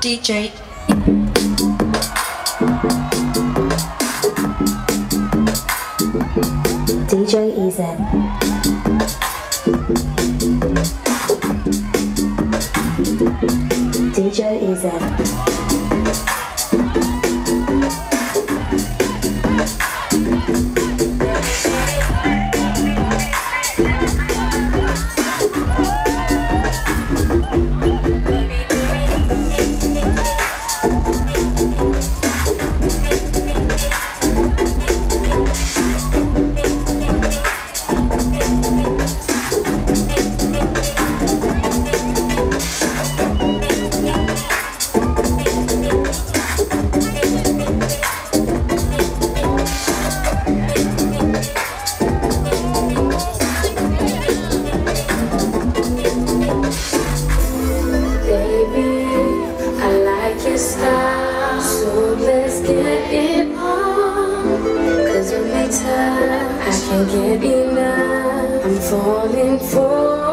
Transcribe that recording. DJ EZ. I can't get enough, I'm falling for